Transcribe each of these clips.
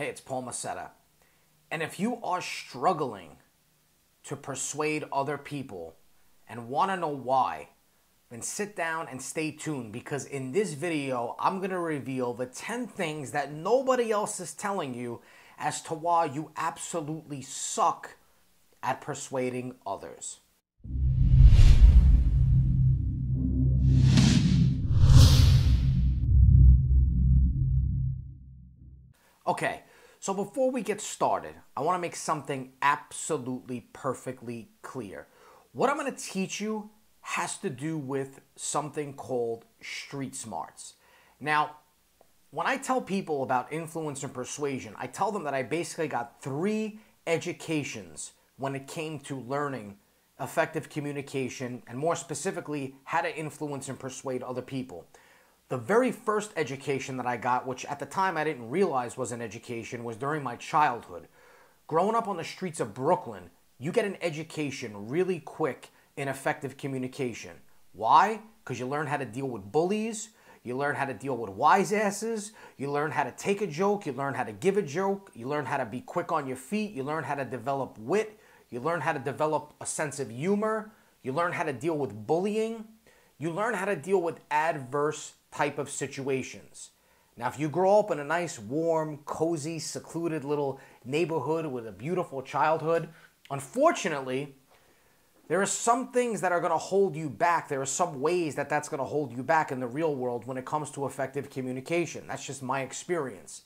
Hey, it's Paul Mascetta. And if you are struggling to persuade other people and want to know why, then sit down and stay tuned, because in this video, I'm going to reveal the 10 things that nobody else is telling you as to why you absolutely suck at persuading others. Okay, so before we get started, I want to make something absolutely perfectly clear. What I'm going to teach you has to do with something called street smarts. Now, when I tell people about influence and persuasion, I tell them that I basically got 3 educations when it came to learning effective communication, and more specifically, how to influence and persuade other people. The very first education that I got, which at the time I didn't realize was an education, was during my childhood. Growing up on the streets of Brooklyn, you get an education really quick in effective communication. Why? Because you learn how to deal with bullies, you learn how to deal with wise asses, you learn how to take a joke, you learn how to give a joke, you learn how to be quick on your feet, you learn how to develop wit, you learn how to develop a sense of humor, you learn how to deal with bullying, you learn how to deal with adverse type of situations. Now, if you grow up in a nice, warm, cozy, secluded little neighborhood with a beautiful childhood, unfortunately, there are some things that are going to hold you back. There are some ways that that's going to hold you back in the real world when it comes to effective communication. That's just my experience.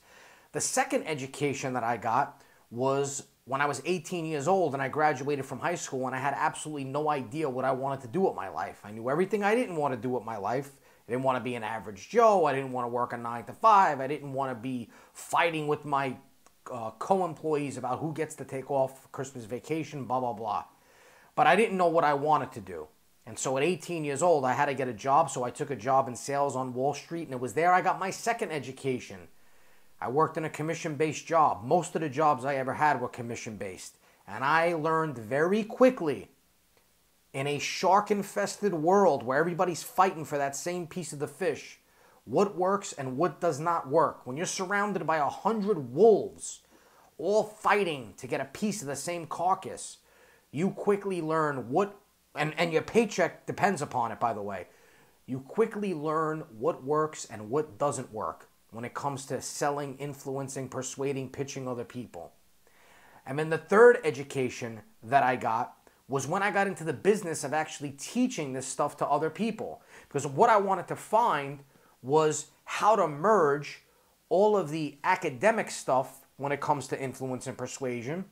The second education that I got was when I was 18 years old and I graduated from high school, and I had absolutely no idea what I wanted to do with my life. I knew everything I didn't want to do with my life. I didn't want to be an average Joe. I didn't want to work a 9-to-5. I didn't want to be fighting with my co-employees about who gets to take off Christmas vacation, blah, blah, blah. But I didn't know what I wanted to do. And so at 18 years old, I had to get a job. So I took a job in sales on Wall Street, and it was there I got my second education. I worked in a commission-based job. Most of the jobs I ever had were commission-based. And I learned very quickly, in a shark-infested world where everybody's fighting for that same piece of the fish, what works and what does not work. When you're surrounded by 100 wolves, all fighting to get a piece of the same carcass, you quickly learn what, and your paycheck depends upon it, by the way, you quickly learn what works and what doesn't work when it comes to selling, influencing, persuading, pitching other people. And then the third education that I got was when I got into the business of actually teaching this stuff to other people. Because what I wanted to find was how to merge all of the academic stuff when it comes to influence and persuasion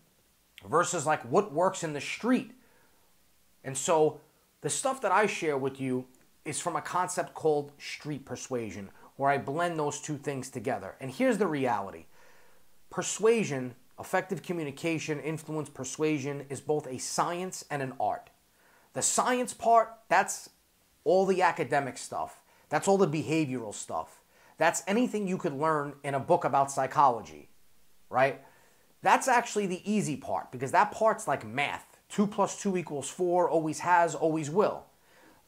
versus like what works in the street. And so the stuff that I share with you is from a concept called street persuasion, where I blend those two things together. And here's the reality. Persuasion, effective communication, influence, persuasion, is both a science and an art. The science part, that's all the academic stuff. That's all the behavioral stuff. That's anything you could learn in a book about psychology, right? That's actually the easy part, because that part's like math. 2 + 2 = 4, always has, always will.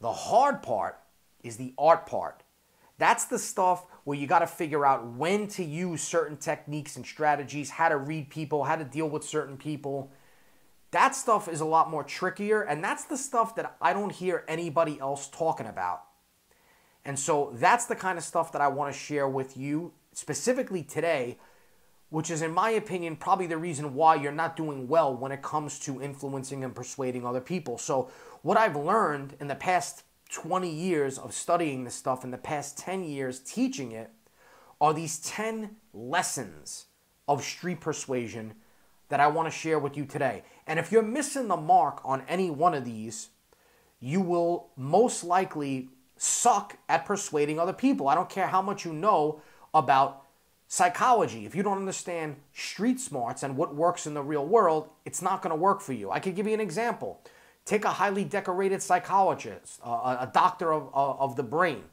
The hard part is the art part. That's the stuff where you got to figure out when to use certain techniques and strategies, how to read people, how to deal with certain people. That stuff is a lot more trickier, and that's the stuff that I don't hear anybody else talking about. And so that's the kind of stuff that I want to share with you specifically today, which is, in my opinion, probably the reason why you're not doing well when it comes to influencing and persuading other people. So what I've learned in the past 20 years of studying this stuff, in the past 10 years teaching it, are these 10 lessons of street persuasion that I want to share with you today. And if you're missing the mark on any one of these, you will most likely suck at persuading other people. I don't care how much you know about psychology. If you don't understand street smarts and what works in the real world, it's not going to work for you. I could give you an example. Take a highly decorated psychologist, a doctor of the brain,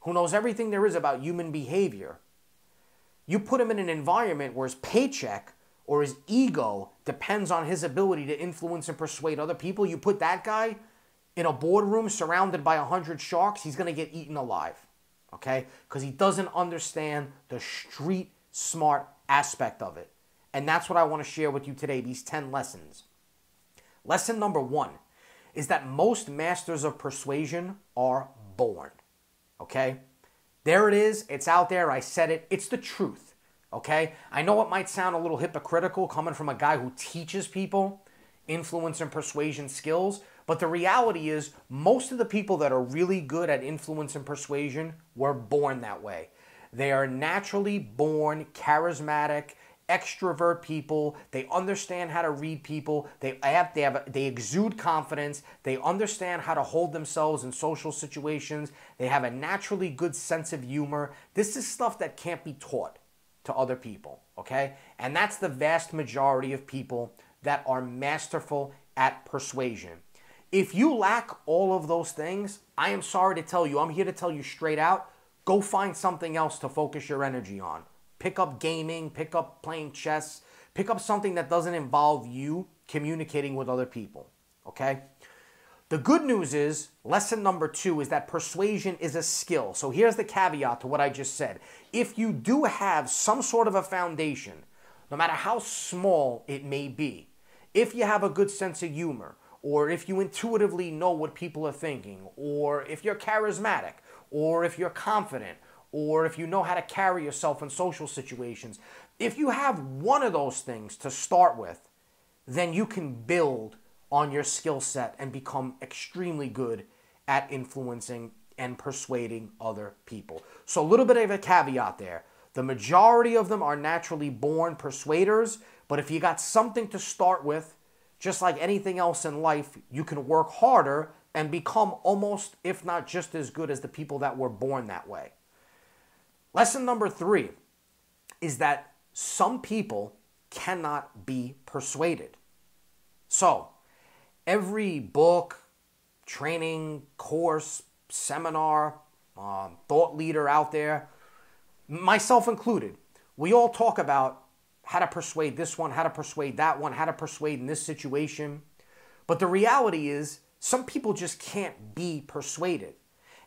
who knows everything there is about human behavior. You put him in an environment where his paycheck or his ego depends on his ability to influence and persuade other people. You put that guy in a boardroom surrounded by 100 sharks, he's going to get eaten alive, okay? Because he doesn't understand the street smart aspect of it. And that's what I want to share with you today, these 10 lessons. Lesson number one is that most masters of persuasion are born, okay? There it is. It's out there. I said it. It's the truth, okay? I know it might sound a little hypocritical coming from a guy who teaches people influence and persuasion skills, but the reality is most of the people that are really good at influence and persuasion were born that way. They are naturally born charismatic, extrovert people. They understand how to read people. They exude confidence. They understand how to hold themselves in social situations. They have a naturally good sense of humor. This is stuff that can't be taught to other people, okay? And that's the vast majority of people that are masterful at persuasion. If you lack all of those things, I am sorry to tell you, I'm here to tell you straight out, go find something else to focus your energy on. Pick up gaming, pick up playing chess, pick up something that doesn't involve you communicating with other people, okay? The good news is, lesson number two is that persuasion is a skill. So here's the caveat to what I just said. If you do have some sort of a foundation, no matter how small it may be, if you have a good sense of humor, or if you intuitively know what people are thinking, or if you're charismatic, or if you're confident, or if you know how to carry yourself in social situations, if you have one of those things to start with, then you can build on your skill set and become extremely good at influencing and persuading other people. So a little bit of a caveat there. The majority of them are naturally born persuaders, but if you got something to start with, just like anything else in life, you can work harder and become almost, if not just as good as the people that were born that way. Lesson number three is that some people cannot be persuaded. So every book, training, course, seminar, thought leader out there, myself included, we all talk about how to persuade this one, how to persuade that one, how to persuade in this situation. But the reality is some people just can't be persuaded.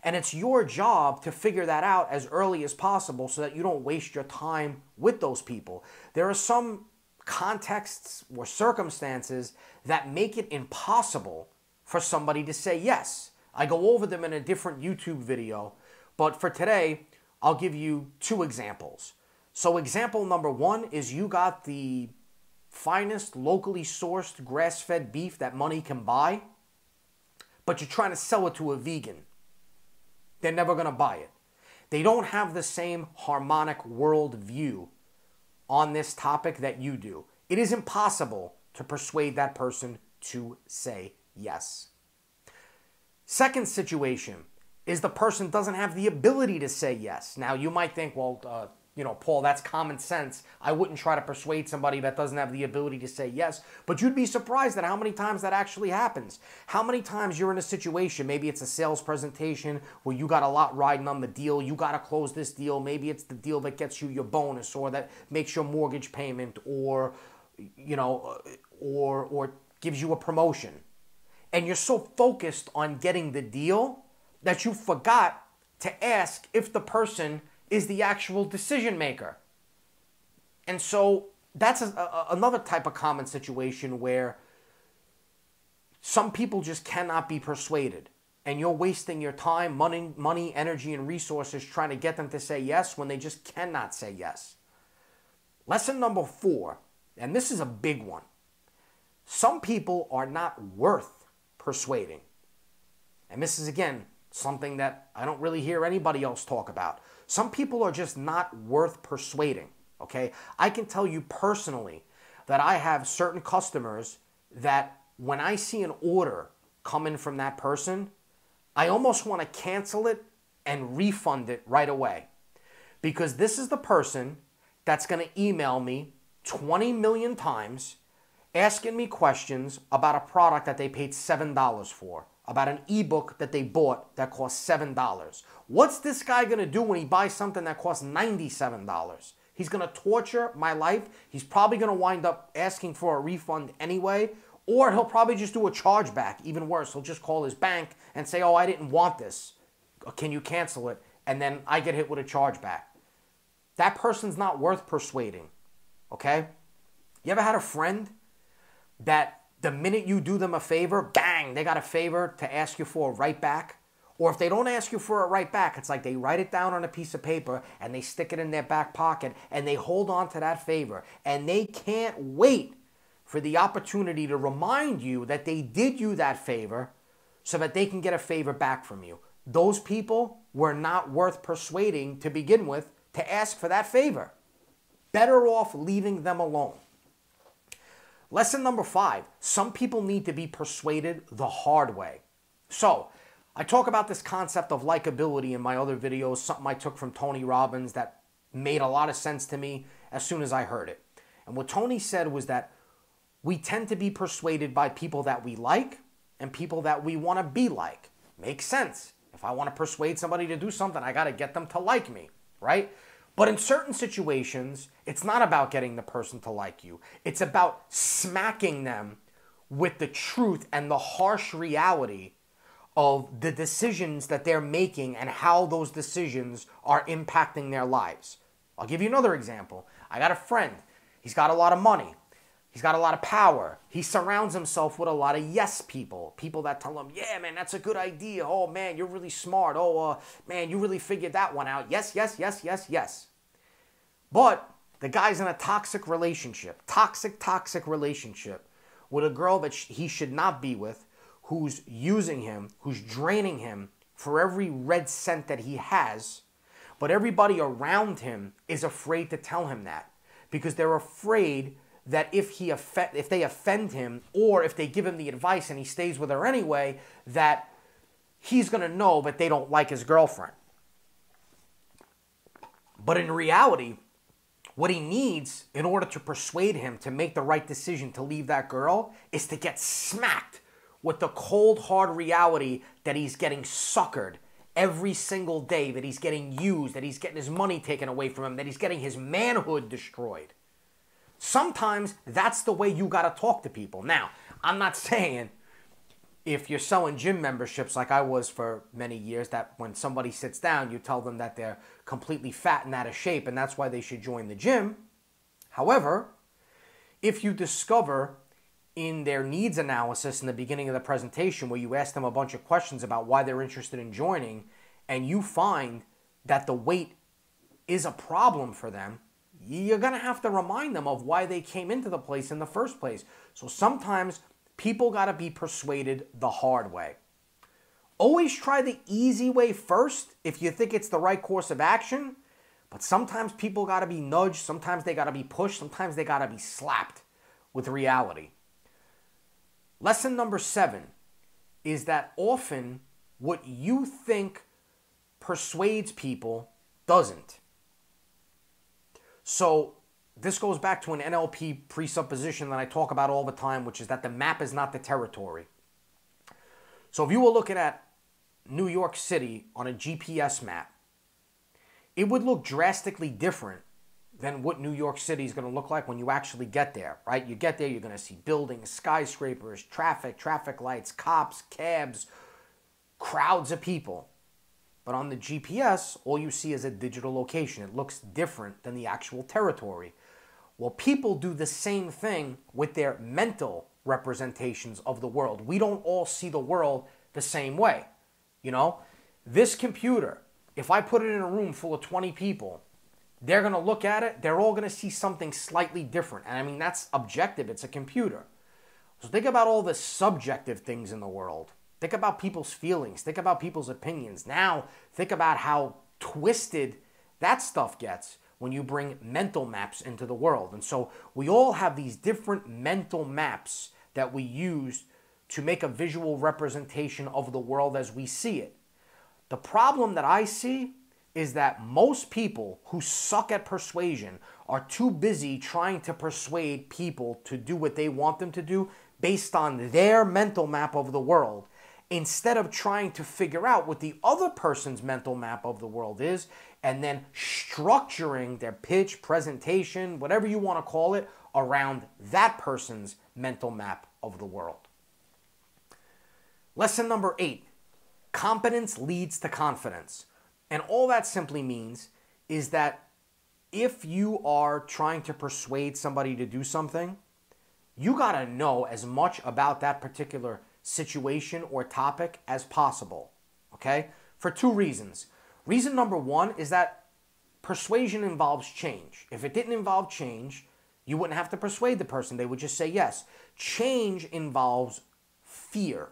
And it's your job to figure that out as early as possible so that you don't waste your time with those people. There are some contexts or circumstances that make it impossible for somebody to say yes. I go over them in a different YouTube video, but for today, I'll give you two examples. So example number one is you got the finest locally sourced grass-fed beef that money can buy, but you're trying to sell it to a vegan. They're never going to buy it. They don't have the same harmonic worldview on this topic that you do. It is impossible to persuade that person to say yes. Second situation is the person doesn't have the ability to say yes. Now, you might think, well, you know, Paul, that's common sense. I wouldn't try to persuade somebody that doesn't have the ability to say yes, but you'd be surprised at how many times that actually happens. How many times you're in a situation, maybe it's a sales presentation where you got a lot riding on the deal, you got to close this deal, maybe it's the deal that gets you your bonus or that makes your mortgage payment or, you know, or gives you a promotion. And you're so focused on getting the deal that you forgot to ask if the person is the actual decision maker. And so that's another type of common situation where some people just cannot be persuaded. And you're wasting your time, money, energy, and resources trying to get them to say yes when they just cannot say yes. Lesson number four, and this is a big one. Some people are not worth persuading. And this is, again, something that I don't really hear anybody else talk about. Some people are just not worth persuading, okay? I can tell you personally that I have certain customers that when I see an order coming from that person, I almost want to cancel it and refund it right away, because this is the person that's going to email me 20 million times asking me questions about a product that they paid $7 for, about an ebook that they bought that cost $7. What's this guy gonna do when he buys something that costs $97? He's gonna torture my life. He's probably gonna wind up asking for a refund anyway, or he'll probably just do a chargeback, even worse. He'll just call his bank and say, oh, I didn't want this. Can you cancel it? And then I get hit with a chargeback. That person's not worth persuading. okay? You ever had a friend that the minute you do them a favor, bang, they got a favor to ask you for right back? Or if they don't ask you for it right back, it's like they write it down on a piece of paper and they stick it in their back pocket and they hold on to that favor. And they can't wait for the opportunity to remind you that they did you that favor so that they can get a favor back from you. Those people were not worth persuading to begin with to ask for that favor. Better off leaving them alone. Lesson number 5, some people need to be persuaded the hard way. So, I talk about this concept of likability in my other videos, something I took from Tony Robbins that made a lot of sense to me as soon as I heard it. And what Tony said was that we tend to be persuaded by people that we like and people that we want to be like. Makes sense. If I want to persuade somebody to do something, I got to get them to like me, right? But in certain situations, it's not about getting the person to like you. It's about smacking them with the truth and the harsh reality of the decisions that they're making and how those decisions are impacting their lives. I'll give you another example. I got a friend. He's got a lot of money. He's got a lot of power. He surrounds himself with a lot of yes people. People that tell him, yeah, man, that's a good idea. Oh, man, you're really smart. Oh, man, you really figured that one out. Yes, yes, yes, yes, yes. But the guy's in a toxic relationship, toxic relationship with a girl that he should not be with, who's using him, who's draining him for every red cent that he has. But everybody around him is afraid to tell him that because they're afraid that if they offend him or if they give him the advice and he stays with her anyway, that he's going to know that they don't like his girlfriend. But in reality, what he needs in order to persuade him to make the right decision to leave that girl is to get smacked with the cold, hard reality that he's getting suckered every single day, that he's getting used, that he's getting his money taken away from him, that he's getting his manhood destroyed. Sometimes that's the way you got to talk to people. Now, I'm not saying if you're selling gym memberships like I was for many years, that when somebody sits down, you tell them that they're completely fat and out of shape, and that's why they should join the gym. However, if you discover in their needs analysis in the beginning of the presentation where you ask them a bunch of questions about why they're interested in joining, and you find that the weight is a problem for them, you're going to have to remind them of why they came into the place in the first place. So sometimes people got to be persuaded the hard way. Always try the easy way first if you think it's the right course of action, but sometimes people got to be nudged, sometimes they got to be pushed, sometimes they got to be slapped with reality. Lesson number 7 is that often what you think persuades people doesn't. So this goes back to an NLP presupposition that I talk about all the time, which is that the map is not the territory. So if you were looking at New York City on a GPS map, it would look drastically different than what New York City is going to look like when you actually get there, right? You get there, you're going to see buildings, skyscrapers, traffic lights, cops, cabs, crowds of people. But on the GPS, all you see is a digital location. It looks different than the actual territory. Well, people do the same thing with their mental representations of the world. We don't all see the world the same way. You know, this computer, if I put it in a room full of 20 people, they're going to look at it. They're all going to see something slightly different. And I mean, that's objective. It's a computer. So think about all the subjective things in the world. Think about people's feelings. Think about people's opinions. Now, think about how twisted that stuff gets when you bring mental maps into the world. And so we all have these different mental maps that we use to make a visual representation of the world as we see it. The problem that I see is that most people who suck at persuasion are too busy trying to persuade people to do what they want them to do based on their mental map of the world, instead of trying to figure out what the other person's mental map of the world is and then structuring their pitch, presentation, whatever you want to call it, around that person's mental map of the world. Lesson number 8, competence leads to confidence. And all that simply means is that if you are trying to persuade somebody to do something, you gotta know as much about that particular situation or topic as possible, okay? For two reasons. Reason number one is that persuasion involves change. If it didn't involve change, you wouldn't have to persuade the person. They would just say yes. Change involves fear.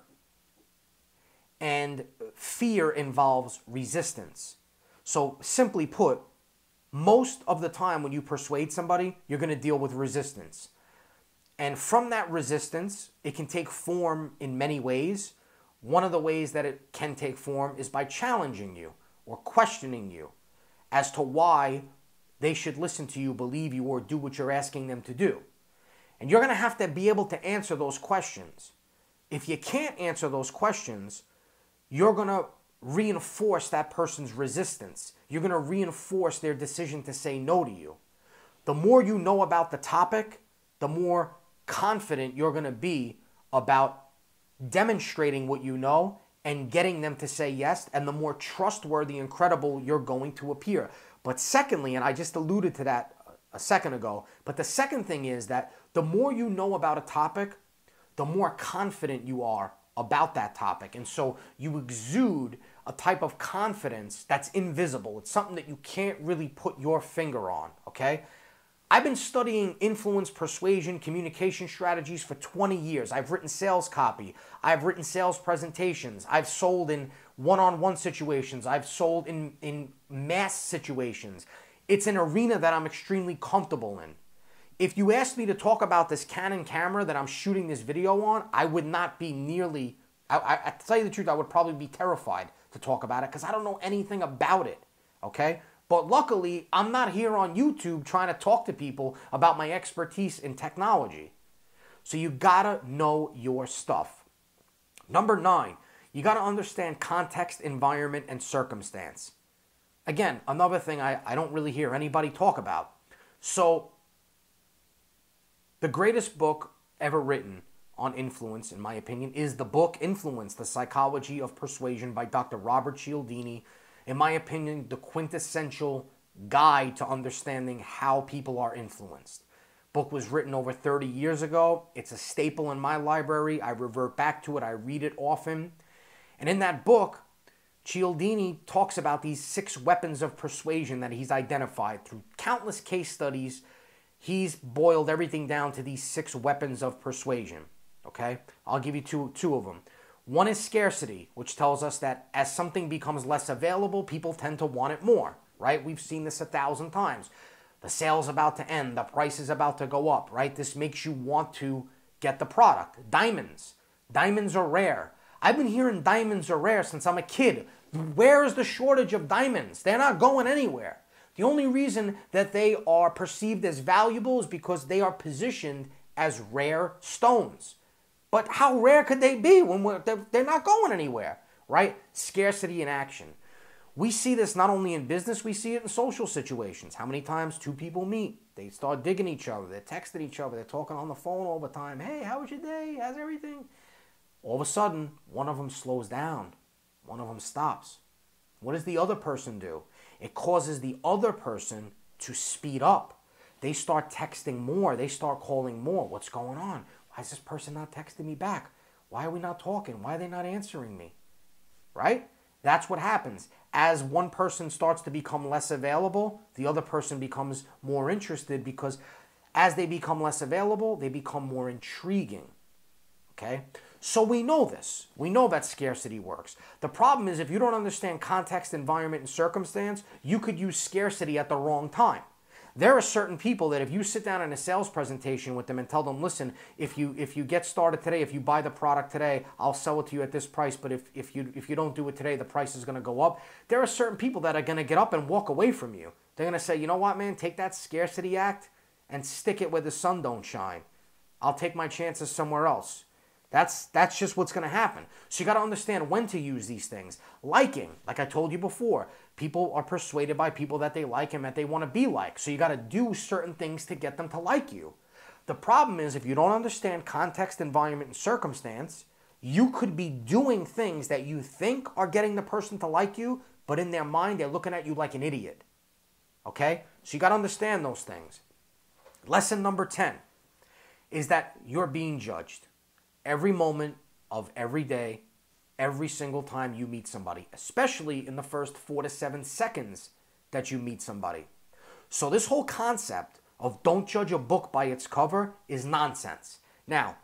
And fear involves resistance. So simply put, most of the time when you persuade somebody, you're going to deal with resistance. And from that resistance, it can take form in many ways. One of the ways that it can take form is by challenging you or questioning you as to why they should listen to you, believe you, or do what you're asking them to do. And you're going to have to be able to answer those questions. If you can't answer those questions, you're going to reinforce that person's resistance. You're going to reinforce their decision to say no to you. The more you know about the topic, the more confident you're going to be about demonstrating what you know and getting them to say yes, and the more trustworthy and credible you're going to appear. But secondly, and I just alluded to that a second ago, but the second thing is that the more you know about a topic, the more confident you are about that topic. And so you exude a type of confidence that's invisible. It's something that you can't really put your finger on, okay? I've been studying influence, persuasion, communication strategies for 20 years. I've written sales copy. I've written sales presentations. I've sold in one-on-one situations. I've sold in mass situations. It's an arena that I'm extremely comfortable in. If you asked me to talk about this Canon camera that I'm shooting this video on, I would not be nearly, to tell you the truth, I would probably be terrified to talk about it because I don't know anything about it, okay? But luckily, I'm not here on YouTube trying to talk to people about my expertise in technology. So you gotta know your stuff. Number 9, you gotta understand context, environment, and circumstance. Again, another thing I don't really hear anybody talk about. So the greatest book ever written on influence, in my opinion, is the book Influence: The Psychology of Persuasion by Dr. Robert Cialdini. In my opinion, the quintessential guide to understanding how people are influenced. Book was written over 30 years ago. It's a staple in my library. I revert back to it. I read it often. And in that book, Cialdini talks about these 6 weapons of persuasion that he's identified through countless case studies. He's boiled everything down to these 6 weapons of persuasion, okay? I'll give you two of them. One is scarcity, which tells us that as something becomes less available, people tend to want it more, right? We've seen this 1,000 times. The sale's about to end. The price is about to go up, right? This makes you want to get the product. Diamonds. Diamonds are rare. I've been hearing diamonds are rare since I'm a kid. Where is the shortage of diamonds? They're not going anywhere. The only reason that they are perceived as valuable is because they are positioned as rare stones. But how rare could they be when they're not going anywhere, right? Scarcity in action. We see this not only in business, we see it in social situations. How many times 2 people meet, they start digging each other, they're texting each other, they're talking on the phone all the time. Hey, how was your day? How's everything? All of a sudden, one of them slows down. One of them stops. What does the other person do? It causes the other person to speed up. They start texting more. They start calling more. What's going on? Why is this person not texting me back? Why are we not talking? Why are they not answering me? Right? That's what happens. As one person starts to become less available, the other person becomes more interested because as they become less available, they become more intriguing. Okay? So we know this. We know that scarcity works. The problem is if you don't understand context, environment, and circumstance, you could use scarcity at the wrong time. There are certain people that if you sit down in a sales presentation with them and tell them, listen, if you get started today, if you buy the product today, I'll sell it to you at this price, but if you don't do it today, the price is going to go up. There are certain people that are going to get up and walk away from you. They're going to say, you know what, man, take that scarcity act and stick it where the sun don't shine. I'll take my chances somewhere else. That's just what's going to happen. So you got to understand when to use these things. Liking, like I told you before, people are persuaded by people that they like and that they want to be like. So you got to do certain things to get them to like you. The problem is if you don't understand context, environment, and circumstance, you could be doing things that you think are getting the person to like you, but in their mind, they're looking at you like an idiot. Okay? So you got to understand those things. Lesson number 10 is that you're being judged every moment of every day, every single time you meet somebody, especially in the first 4 to 7 seconds that you meet somebody. So this whole concept of don't judge a book by its cover is nonsense. Now,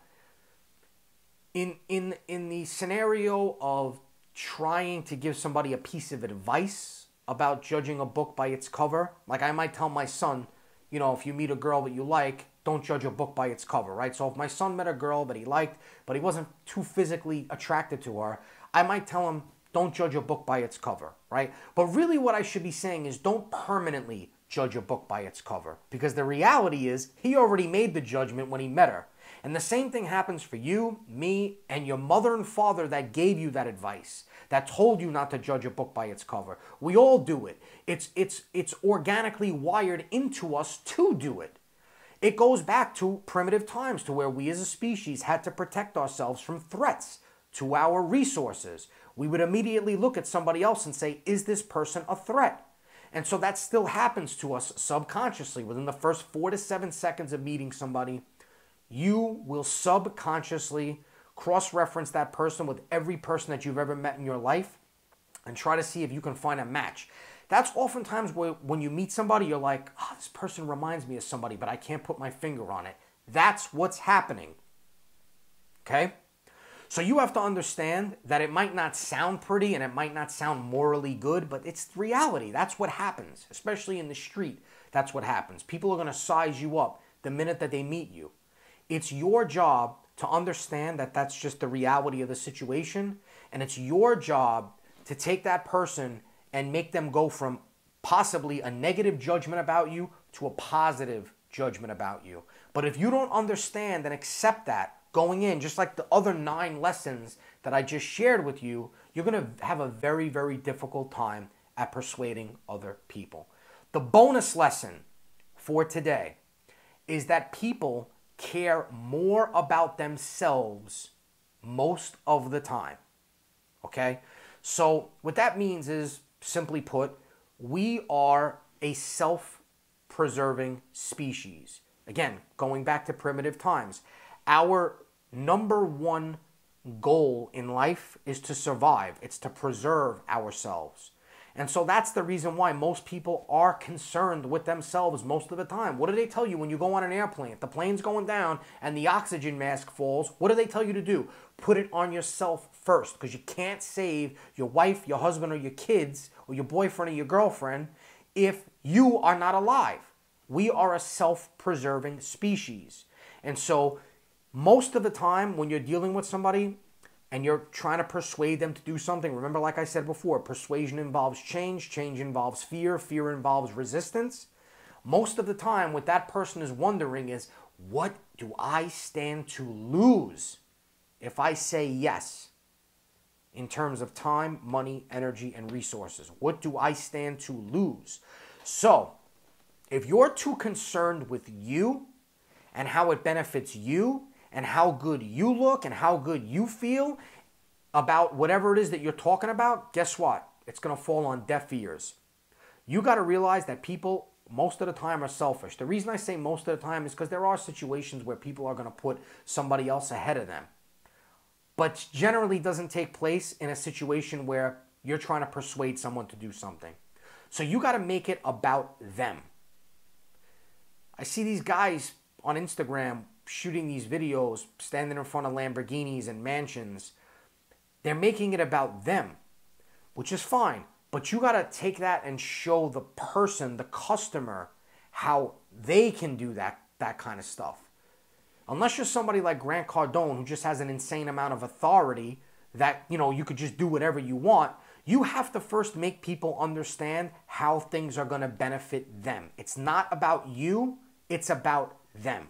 in the scenario of trying to give somebody a piece of advice about judging a book by its cover, like I might tell my son, you know, if you meet a girl that you like, don't judge a book by its cover, right? So if my son met a girl that he liked, but he wasn't too physically attracted to her, I might tell him, don't judge a book by its cover, right? But really what I should be saying is don't permanently judge a book by its cover, because the reality is he already made the judgment when he met her. And the same thing happens for you, me, and your mother and father that gave you that advice, that told you not to judge a book by its cover. We all do it. It's organically wired into us to do it. It goes back to primitive times, to where we as a species had to protect ourselves from threats to our resources. We would immediately look at somebody else and say, is this person a threat? And so that still happens to us subconsciously. Within the first 4 to 7 seconds of meeting somebody, you will subconsciously cross-reference that person with every person that you've ever met in your life and try to see if you can find a match. That's oftentimes where, when you meet somebody, you're like, oh, this person reminds me of somebody, but I can't put my finger on it. That's what's happening, okay? So you have to understand that it might not sound pretty and it might not sound morally good, but it's reality. That's what happens, especially in the street. That's what happens. People are going to size you up the minute that they meet you. It's your job to understand that that's just the reality of the situation, and it's your job to take that person and make them go from possibly a negative judgment about you to a positive judgment about you. But if you don't understand and accept that going in, just like the other 9 lessons that I just shared with you, you're going to have a very, very difficult time at persuading other people. The bonus lesson for today is that people care more about themselves most of the time, okay? So what that means is, simply put, we are a self-preserving species. Again, going back to primitive times, our number one goal in life is to survive. It's to preserve ourselves. And so that's the reason why most people are concerned with themselves most of the time. What do they tell you when you go on an airplane? If the plane's going down and the oxygen mask falls, what do they tell you to do? Put it on yourself first, because you can't save your wife, your husband, or your kids, or your boyfriend or your girlfriend if you are not alive. We are a self-preserving species. And so most of the time when you're dealing with somebody, and you're trying to persuade them to do something, remember, like I said before, persuasion involves change, change involves fear, fear involves resistance. Most of the time, what that person is wondering is, what do I stand to lose if I say yes in terms of time, money, energy, and resources? What do I stand to lose? So, if you're too concerned with you and how it benefits you, and how good you look and how good you feel about whatever it is that you're talking about, guess what? It's going to fall on deaf ears. You got to realize that people most of the time are selfish. The reason I say most of the time is because there are situations where people are going to put somebody else ahead of them. But generally doesn't take place in a situation where you're trying to persuade someone to do something. So you got to make it about them. I see these guys on Instagram shooting these videos, standing in front of Lamborghinis and mansions. They're making it about them, which is fine. But you got to take that and show the person, the customer, how they can do that kind of stuff. Unless you're somebody like Grant Cardone, who just has an insane amount of authority that, you know, you could just do whatever you want, you have to first make people understand how things are going to benefit them. It's not about you, it's about them.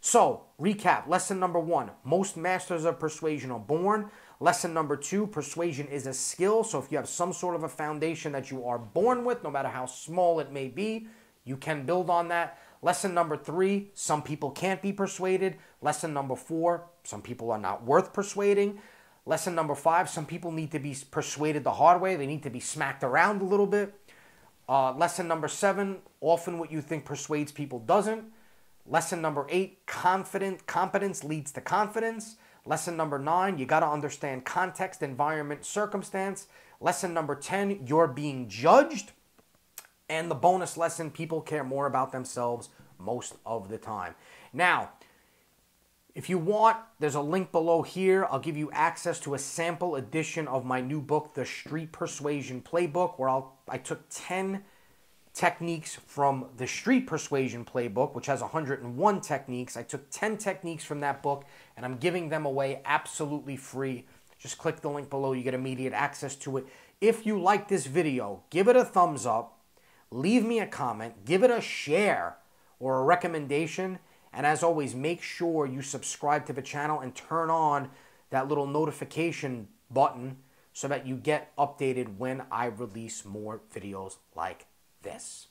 So, recap. Lesson number 1, most masters of persuasion are born. Lesson number 2, persuasion is a skill. So if you have some sort of a foundation that you are born with, no matter how small it may be, you can build on that. Lesson number 3, some people can't be persuaded. Lesson number 4, some people are not worth persuading. Lesson number 5, some people need to be persuaded the hard way. They need to be smacked around a little bit. Lesson number 7, often what you think persuades people doesn't. Lesson number 8, competence leads to confidence. Lesson number 9, you got to understand context, environment, circumstance. Lesson number 10, you're being judged. And the bonus lesson, people care more about themselves most of the time. Now, if you want, there's a link below here. I'll give you access to a sample edition of my new book, The Street Persuasion Playbook, where I took 10 techniques from The Street Persuasion Playbook, which has 101 techniques. I took 10 techniques from that book, and I'm giving them away absolutely free. Just click the link below. You get immediate access to it. If you like this video, give it a thumbs up. Leave me a comment. Give it a share or a recommendation. And as always, make sure you subscribe to the channel and turn on that little notification button so that you get updated when I release more videos like this.